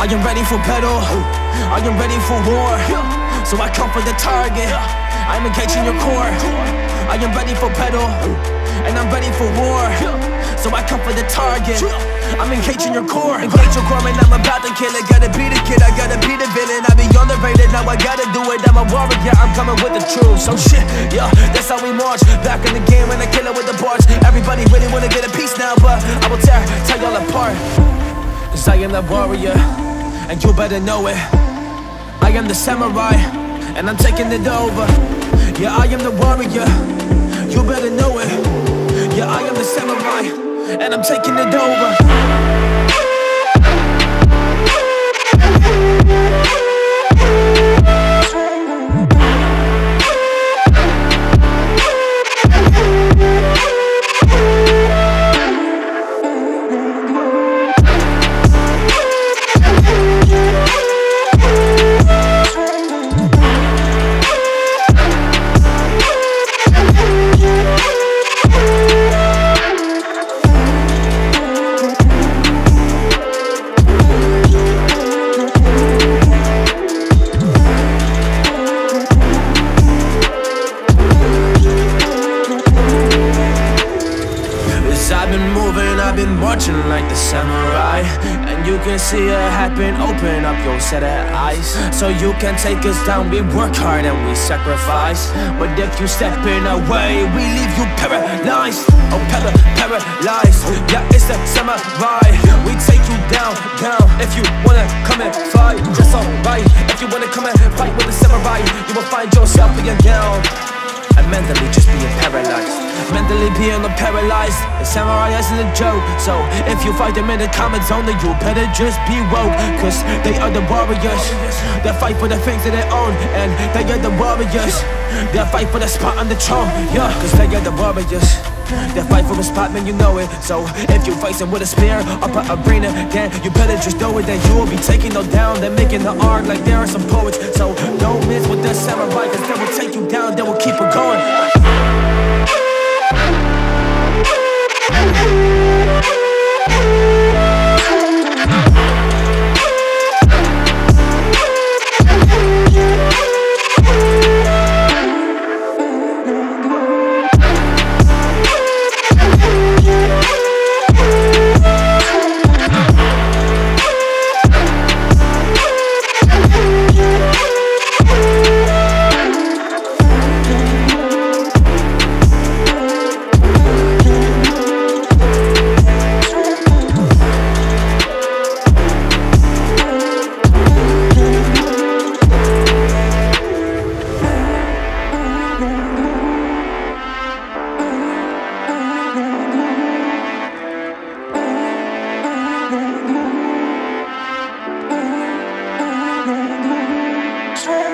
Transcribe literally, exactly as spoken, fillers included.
I am ready for battle, I am ready for war. So I come for the target, I'm engaging your core. I am ready for battle, and I'm ready for war. So I come for the target, I'm engaging your core. Engage your core and I'm about to kill it. Gotta be the kid, I gotta be the villain. I be on the rated, now I gotta do it. I'm a warrior, I'm coming with the truth. So shit, yeah, that's how we march. Back in the game when I kill it with the bars. Everybody really wanna get a piece now, but I will tear, tear y'all apart. Cause I am that warrior, and you better know it. I am the samurai, and I'm taking it over. Yeah, I am the warrior, you better know it. Yeah, I am the samurai, and I'm taking it over. I've been marching like the samurai, and you can see it happen. Open up your set of eyes, so you can take us down. We work hard and we sacrifice, but if you stepping away, we leave you paralyzed. Oh, para paralyzed. Yeah, it's the samurai. We take you down, down. If you wanna come and fight, that's alright. If you wanna come and fight with the samurai, you will find yourself being down. And mentally just being paralyzed, mentally being paralyzed. The samurai isn't a joke, so if you fight them in the comment zone, then you better just be woke. Cause they are the warriors that fight for the things that they own, and they are the warriors that fight for the spot on the throne. Yeah, cause they are the warriors that fight for a spot, man, you know it. So if you fight them with a spear up an arena, then you better just know it, that you will be taking them down. They're making the art like there are some poets. So don't mess with the samurai, cause they will take you down, they will keep it going. Sure.